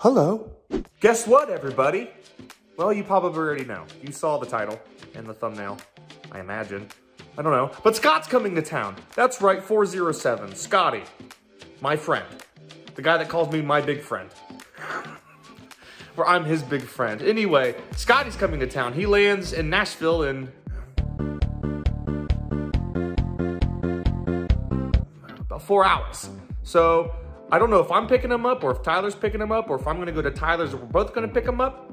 Hello. Guess what, everybody? Well, you probably already know. You saw the title and the thumbnail, I imagine. I don't know. But Scott's coming to town. That's right, 407. Scotty, my friend. The guy that calls me my big friend. Or I'm his big friend. Anyway, Scotty's coming to town. He lands in Nashville in... about 4 hours. So... I don't know if I'm picking him up or if Tyler's picking him up or if I'm going to go to Tyler's and we're both going to pick him up.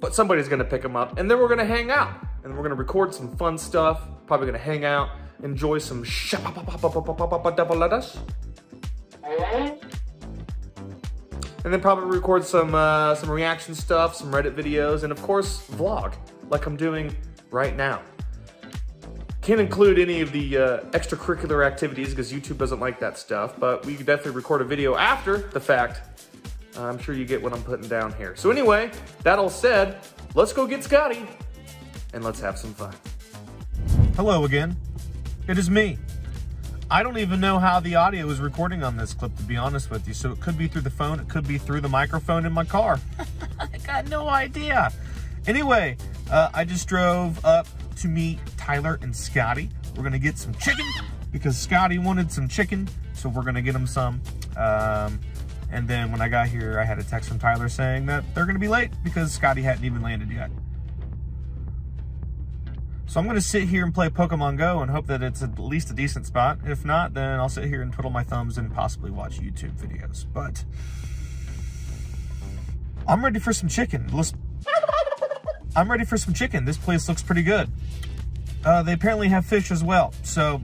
But somebody's going to pick him up and then we're going to hang out and we're going to record some fun stuff. Probably going to hang out, enjoy some and then probably record some reaction stuff, some Reddit videos, and of course vlog like I'm doing right now. Can't include any of the extracurricular activities because YouTube doesn't like that stuff, but we could definitely record a video after the fact. I'm sure you get what I'm putting down here. So anyway, that all said, let's go get Scotty and let's have some fun. Hello again. It is me. I don't even know how the audio is recording on this clip, to be honest with you. So it could be through the phone. It could be through the microphone in my car. I got no idea. Anyway, I just drove up to meet Tyler and Scotty. We're gonna get some chicken because Scotty wanted some chicken, so we're gonna get him some. And then when I got here, I had a text from Tyler saying that they're gonna be late because Scotty hadn't even landed yet. So I'm gonna sit here and play Pokemon Go and hope that it's at least a decent spot. If not, then I'll sit here and twiddle my thumbs and possibly watch YouTube videos. But I'm ready for some chicken. I'm ready for some chicken. This place looks pretty good. They apparently have fish as well. So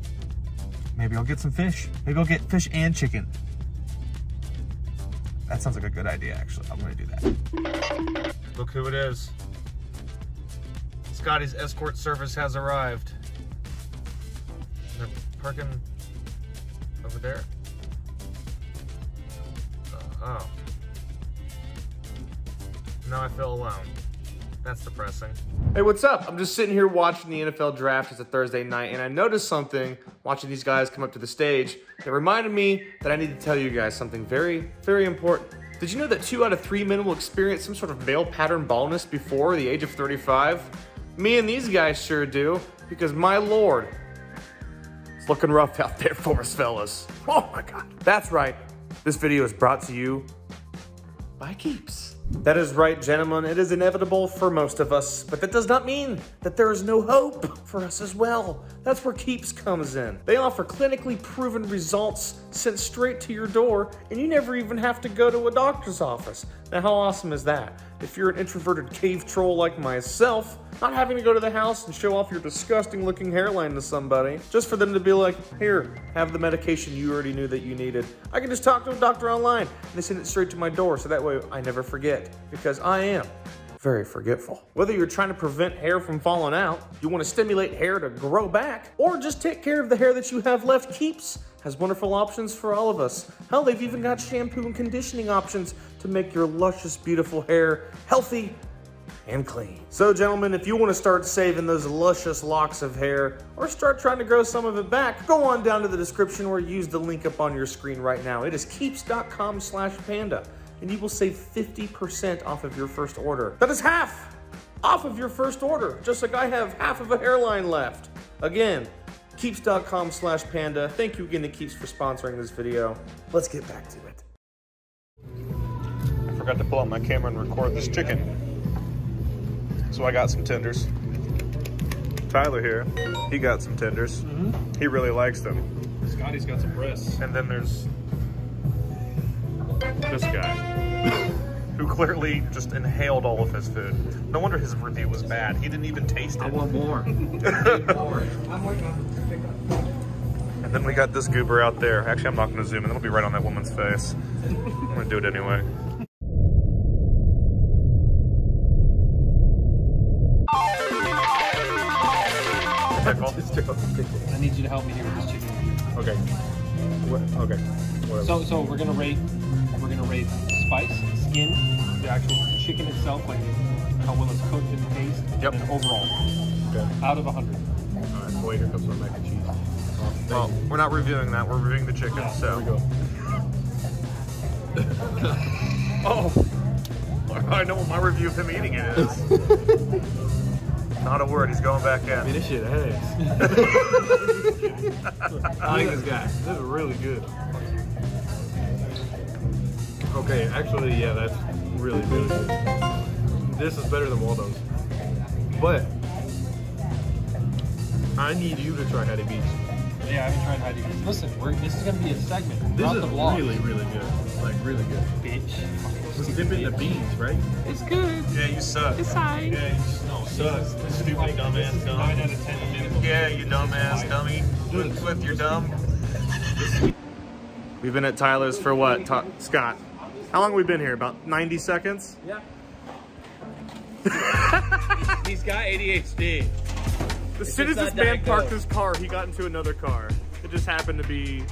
maybe I'll get some fish. Maybe I'll get fish and chicken. That sounds like a good idea, actually. I'm gonna do that. Look who it is. Scotty's escort service has arrived. They're parking over there. Oh. Now I feel alone. That's depressing. Hey, what's up? I'm just sitting here watching the NFL draft. It's a Thursday night, and I noticed something watching these guys come up to the stage that reminded me that I need to tell you guys something very, very important. Did you know that 2 out of 3 men will experience some sort of male pattern baldness before the age of 35? Me and these guys sure do, because my lord, it's looking rough out there for us, fellas. Oh my God. That's right. This video is brought to you by Keeps. That is right, gentlemen. It is inevitable for most of us, but that does not mean that there is no hope for us as well. That's where Keeps comes in. They offer clinically proven results sent straight to your door, and you never even have to go to a doctor's office. Now, how awesome is that? If you're an introverted cave troll like myself, not having to go to the house and show off your disgusting looking hairline to somebody, just for them to be like, here, have the medication you already knew that you needed. I can just talk to a doctor online, and they send it straight to my door, so that way I never forget, because I am very forgetful. Whether you're trying to prevent hair from falling out, you want to stimulate hair to grow back, or just take care of the hair that you have left, Keeps has wonderful options for all of us. Hell, they've even got shampoo and conditioning options to make your luscious, beautiful hair healthy and clean. So gentlemen, if you want to start saving those luscious locks of hair or start trying to grow some of it back, go on down to the description or use the link up on your screen right now. It is keeps.com/panda and you will save 50% off of your first order. That is half off of your first order, just like I have half of a hairline left. Again, keeps.com/panda. Thank you again to Keeps for sponsoring this video. Let's get back to it. I forgot to pull out my camera and record this chicken. So I got some tenders. Tyler here, he got some tenders. He really likes them. Scotty's got some breasts. And then there's this guy who clearly just inhaled all of his food. No wonder his review was bad. He didn't even taste it. I want more. I'm working on. And then we got this goober out there. Actually, I'm not gonna zoom in. It'll be right on that woman's face. I'm gonna do it anyway. I need you to help me here with this chicken. Okay. Okay. Whatever. So we're gonna rate spice, skin, the actual chicken itself, like how well it's cooked and taste, yep. And overall. Okay. Out of 100. All right. Boy, here comes our mac and cheese. Well, we're not reviewing that. We're reviewing the chicken. Yeah, so. There we go. Oh, I know what my review of him eating it is. Not a word, he's going back in. I mean, this shit ass. I like this guy. This is really good. Okay, actually, yeah, that's really good. This is better than Waldo's. But I need you to try Hattie Beach. Yeah, I've been trying Hattie Beach. Listen, this is gonna be a segment. This is really, really good. Like, really good. Bitch. Just dip in the beans, right? It's good. Yeah, you suck. It's fine. Yeah, you suck. Stupid dumbass dummy. 9 out of 10 minutes. Yeah, you dumbass dummy. With your dumb. We've been at Tyler's for what, Scott? How long have we been here? About 90 seconds? Yeah. He's got ADHD. As soon as this man parked his car, he got into another car. It just happened to be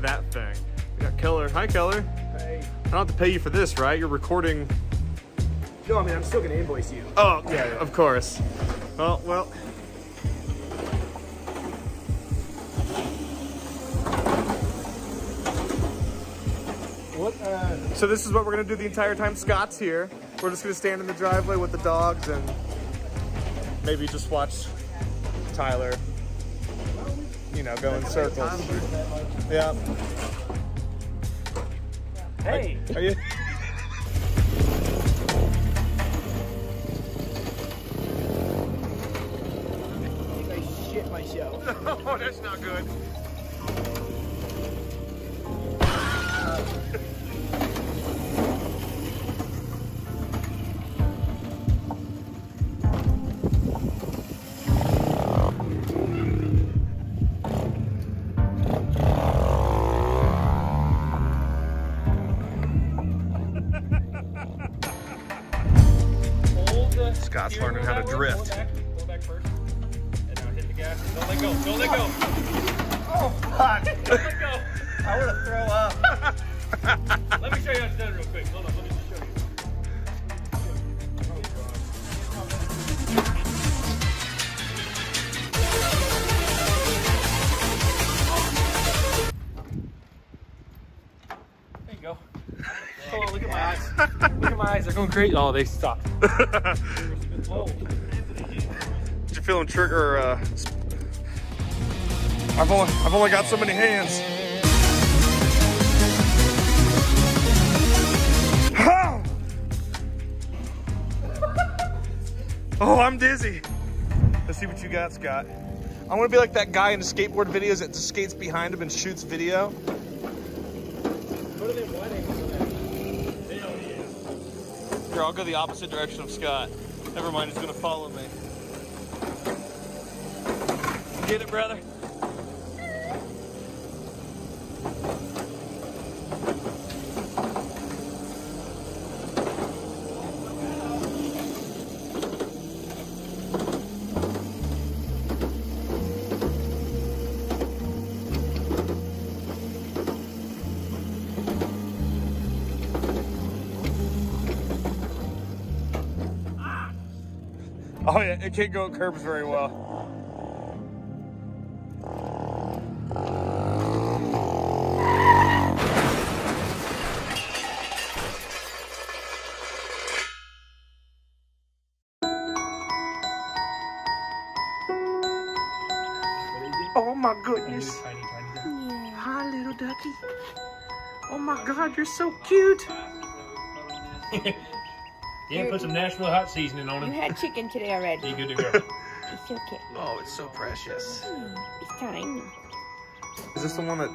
that thing. We got Keller. Hi, Keller. Hey. I don't have to pay you for this, right? You're recording. No, I mean, I'm still going to invoice you. Oh, yeah, yeah, of course. Well. So this is what we're going to do the entire time Scott's here. We're just going to stand in the driveway with the dogs and maybe just watch Tyler, you know, go in circles. Yeah. Hey! Are you? I think I shit myself. No, that's not good. Scott's learning how to drift. Go back first. And now hit the gas. Don't let go. Don't let go. Oh, fuck. Don't let go. I want to throw up. Let me show you how it's done real quick. Hold on. Let me just show you. There you go. Oh, look at my eyes. Look at my eyes. They're going crazy. Oh, they stopped. Did you feel him trigger? I've only got so many hands. Oh! Oh, I'm dizzy. Let's see what you got, Scott. I want to be like that guy in the skateboard videos that just skates behind him and shoots video. What are they wanting? They don't need it. Here, I'll go the opposite direction of Scott. Never mind, he's gonna follow me. Get it, brother. Oh yeah, it can't go at curbs very well. Oh my goodness. Hi, little ducky. Oh my God, you're so cute. Yeah, put some Nashville hot seasoning on it. You had chicken today already. You good to go. It's okay. Oh, it's so precious. It's tiny. Is this the one that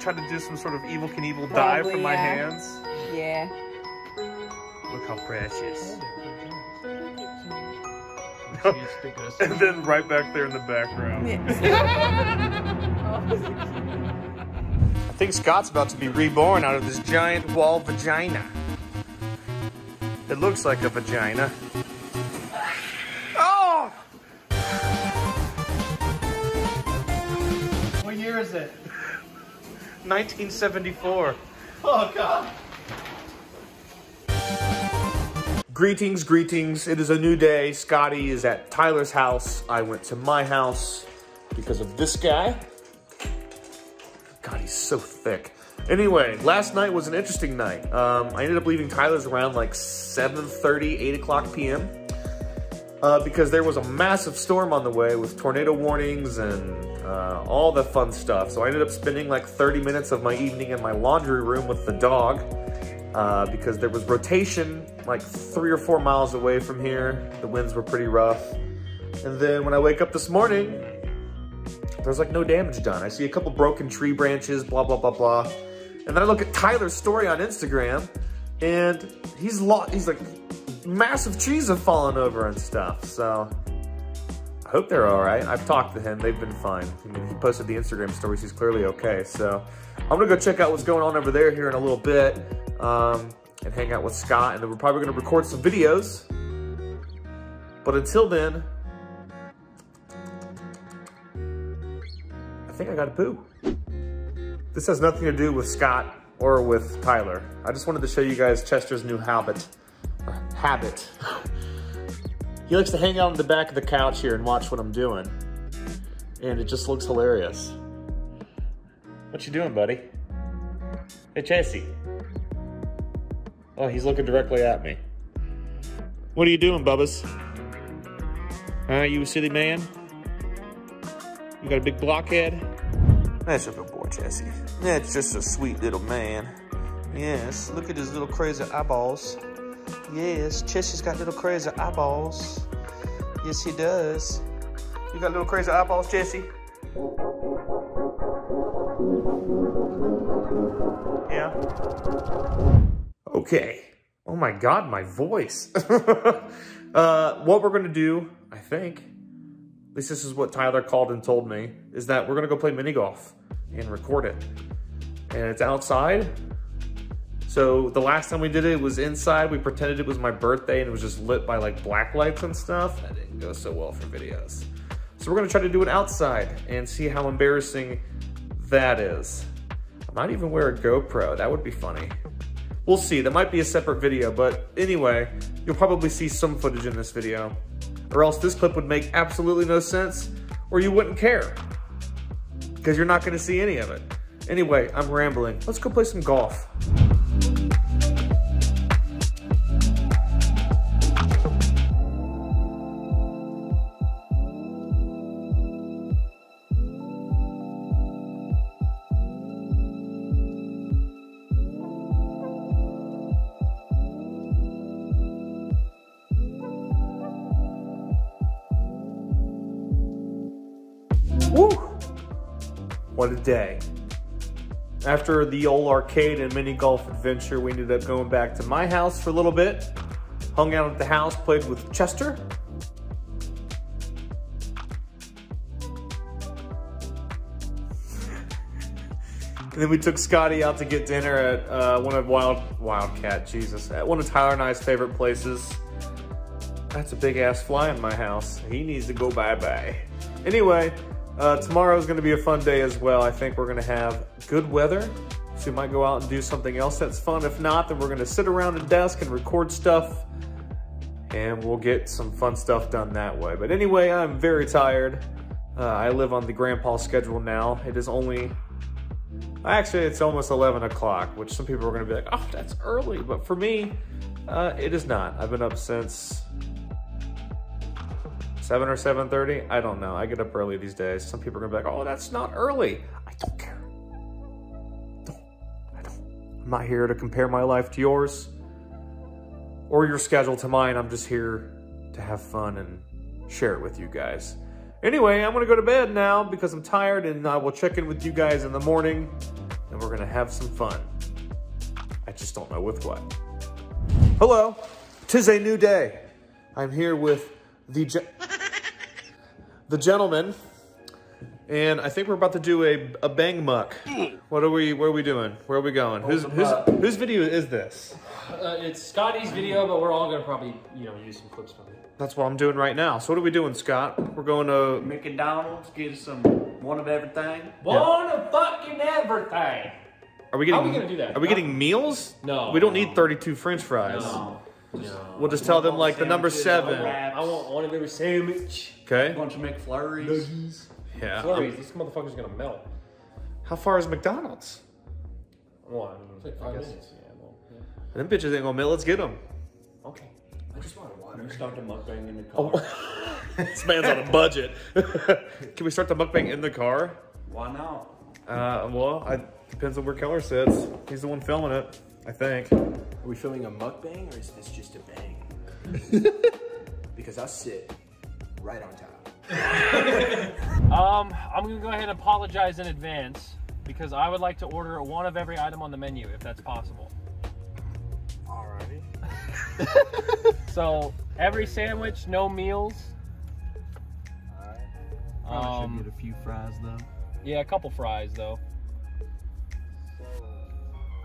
tried to do some sort of Evel Knievel dive from my hands? Yeah. Look how precious. And then right back there in the background. I think Scott's about to be reborn out of this giant wall vagina. It looks like a vagina. Oh! What year is it? 1974. Oh, God. Greetings, greetings. It is a new day. Scotty is at Tyler's house. I went to my house because of this guy. God, he's so thick. Anyway, last night was an interesting night. I ended up leaving Tyler's around like 7:30, 8 o'clock p.m. Because there was a massive storm on the way with tornado warnings and all the fun stuff. So I ended up spending like 30 minutes of my evening in my laundry room with the dog because there was rotation like 3 or 4 miles away from here. The winds were pretty rough. And then when I wake up this morning, there's like no damage done. I see a couple broken tree branches, blah, blah, blah, blah. And then I look at Tyler's story on Instagram and he's like, massive trees have fallen over and stuff, so I hope they're all right. I've talked to him. They've been fine. I mean, he posted the Instagram stories. He's clearly okay, so I'm going to go check out what's going on over there here in a little bit and hang out with Scott, and then we're probably going to record some videos. But until then, I think I got to poo. This has nothing to do with Scott or with Tyler. I just wanted to show you guys Chester's new habit. He likes to hang out on the back of the couch here and watch what I'm doing, and it just looks hilarious. What you doing, buddy? Hey, Chessie. Oh, he's looking directly at me. What are you doing, Bubba's? You a silly man? You got a big blockhead? That's a good boy, Chessie. That's just a sweet little man. Yes, look at his little crazy eyeballs. Yes, Chessie's got little crazy eyeballs. Yes, he does. You got little crazy eyeballs, Chessie? Yeah. Okay. Oh my God, my voice. What we're gonna do, I think, at least this is what Tyler called and told me, is that we're gonna go play mini golf and record it. And it's outside. So the last time we did it was inside. We pretended it was my birthday and it was just lit by like black lights and stuff. That didn't go so well for videos. So we're gonna try to do it outside and see how embarrassing that is. I might even wear a GoPro, that would be funny. We'll see, that might be a separate video, but anyway, you'll probably see some footage in this video or else this clip would make absolutely no sense or you wouldn't care because you're not gonna see any of it. Anyway, I'm rambling. Let's go play some golf. What a day. After the old arcade and mini golf adventure, we ended up going back to my house for a little bit, hung out at the house, played with Chester. And then we took Scotty out to get dinner at one of Wildcat, Jesus, at one of Tyler and I's favorite places. That's a big ass fly in my house. He needs to go bye-bye. Anyway, tomorrow is going to be a fun day as well. I think we're going to have good weather, so we might go out and do something else that's fun. If not, then we're going to sit around a desk and record stuff, and we'll get some fun stuff done that way. But anyway, I'm very tired. I live on the grandpa schedule now. It is only, actually, it's almost 11 o'clock, which some people are going to be like, oh, that's early. But for me, it is not. I've been up since 7 or 7:30, I don't know. I get up early these days. Some people are gonna be like, oh, that's not early. I don't care. I'm not here to compare my life to yours or your schedule to mine. I'm just here to have fun and share it with you guys. Anyway, I'm gonna go to bed now because I'm tired, and I will check in with you guys in the morning, and we're gonna have some fun. I just don't know with what. Hello, 'tis a new day. I'm here with the gentleman, and I think we're about to do a bang muck. What are we doing? Where are we going? Whose video is this? It's Scotty's video, but we're all gonna probably, you know, use some clips from it. That's what I'm doing right now. So what are we doing, Scott? We're going to McDonald's, get some one of everything. One of fucking everything. How are we gonna do that? Are we getting meals? No. We don't need 32 French fries. No. No. We'll just tell them like the number 7. I want one of every sandwich. Okay. A bunch of McFlurries. Nuggies. Yeah. Flurries. This motherfucker's gonna melt. How far is McDonald's? Well, I mean, I guess, yeah, well, yeah. Them bitches ain't gonna make. Let's get them. Okay. I just want water. We start the mukbang in the car. Oh. This man's on a budget. Can we start the mukbang in the car? Why not? Well, it depends on where Keller sits. He's the one filming it, I think. Are we filming a mukbang or is this just a bang? Because I sit right on top. I'm gonna go ahead and apologize in advance because I would like to order one of every item on the menu if that's possible. Alrighty. So every sandwich, no meals. Alright. Probably should get a few fries though. Yeah, a couple fries though. So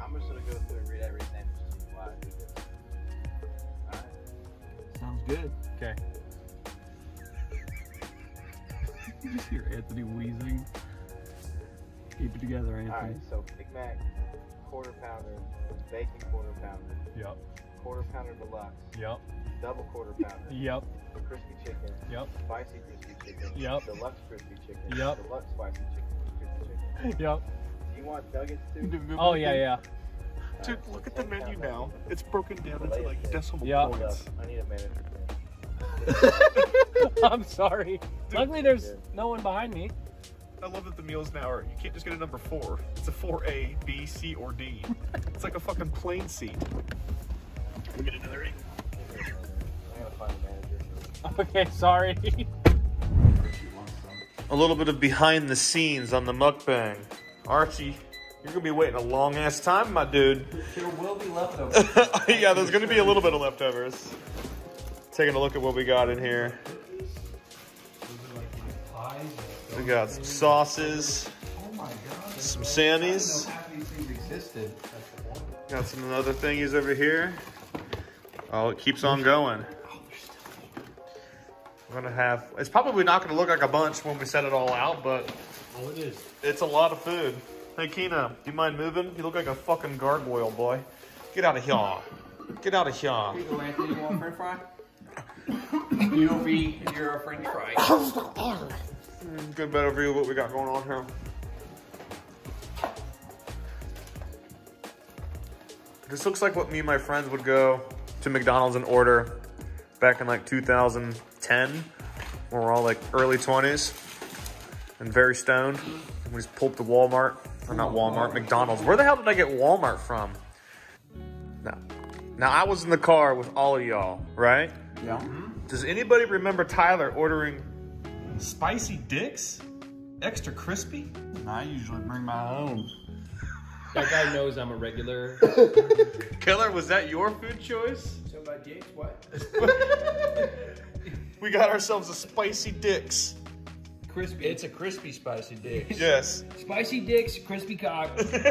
I'm just gonna go through and read every sandwich and see why I do this. Alright. Sounds good. Okay. You just hear Anthony wheezing. Keep it together, Anthony. Alright, so Big Mac, quarter pounder, bacon quarter pounder. Yep. Quarter pounder deluxe. Yep. Double quarter pounder. Yep. Crispy chicken. Yep. Spicy crispy chicken. Yep. Deluxe crispy chicken. Yep. Deluxe spicy chicken. Crispy chicken. Yep. Do you want nuggets too? Oh yeah, yeah. Dude, look at the menu now. It's broken down into like decimal points. I need a manager. I'm sorry. Dude, luckily there's no one behind me. I love that the meals now are, you can't just get a number 4. It's a 4A, B, C, or D. It's like a fucking plane seat. We get another 8. I gotta find a manager. Okay, sorry. A little bit of behind the scenes on the mukbang. Archie, you're gonna be waiting a long ass time, my dude. There will be leftovers. Yeah, there's gonna be a little bit of leftovers. Taking a look at what we got in here. We got some sauces. Oh my God, some Sammys. Got some other thingies over here. Oh, it keeps on going. We're gonna have, it's probably not gonna look like a bunch when we set it all out, but oh, it is. It's a lot of food. Hey Kina, do you mind moving? You look like a fucking gargoyle, boy. Get out of here. Get out of here. Here you go, Anthony. You want a french fry? You'll be your french fry. Good better view of what we got going on here. This looks like what me and my friends would go to McDonald's and order back in like 2010 when we're all like early 20s and very stoned. We just pulled to Walmart, or not Walmart, McDonald's. Where the hell did I get Walmart from? Now I was in the car with all of y'all, right? Yeah. Does anybody remember Tyler ordering spicy dicks? Extra crispy? I usually bring my own. That guy knows I'm a regular. Keller, was that your food choice? So my dicks, what? We got ourselves a spicy dicks. Crispy. It's a crispy spicy dicks. Yes. Spicy dicks, crispy cock. This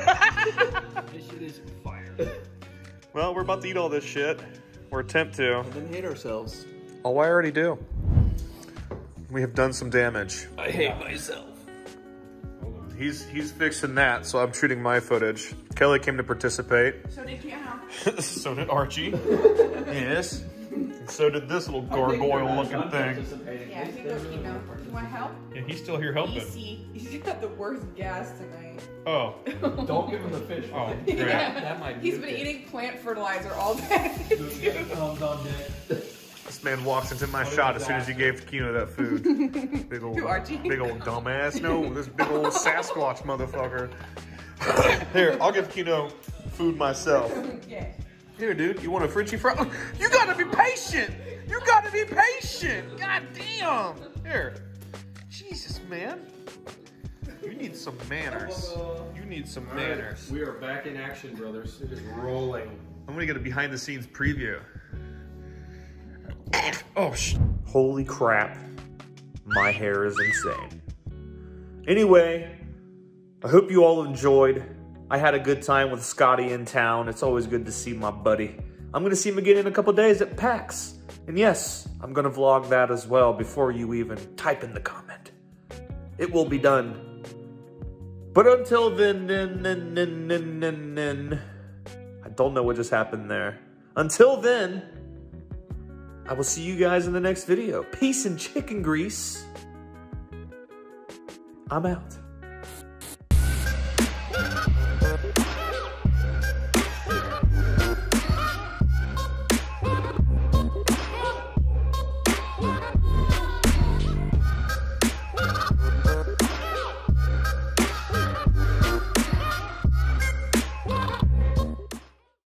shit is fire. Well, we're about to eat all this shit. Or attempt to. And then hate ourselves. Oh, I already do. We have done some damage. I hate myself. He's fixing that, so I'm shooting my footage. Kelly came to participate. So did Keanu. So did Archie. Yes. And so did this little gargoyle-looking thing. Yeah, here goes Keanu. You want help? Yeah, he's still here helping. Easy. He's got the worst gas tonight. Oh. Don't give him the fish. Oh, great. Yeah. That might be. He's been eating plant fertilizer all day. This man walks into my shot as soon as he gave Kino that food. Big old dumbass. No, this big old Sasquatch motherfucker. Here, I'll give Kino food myself. Yeah. Here, dude, you want a Frenchie fry? You gotta be patient. You gotta be patient. God damn. Here. Jesus, man. You need some manners. You need some manners. We are back in action, brothers. It is rolling. I'm gonna get a behind the scenes preview. Oh, holy crap. My hair is insane. Anyway, I hope you all enjoyed. I had a good time with Scotty in town. It's always good to see my buddy. I'm going to see him again in a couple days at PAX. And yes, I'm going to vlog that as well before you even type in the comment. It will be done. But until then, I don't know what just happened there. Until then, I will see you guys in the next video. Peace and chicken grease. I'm out.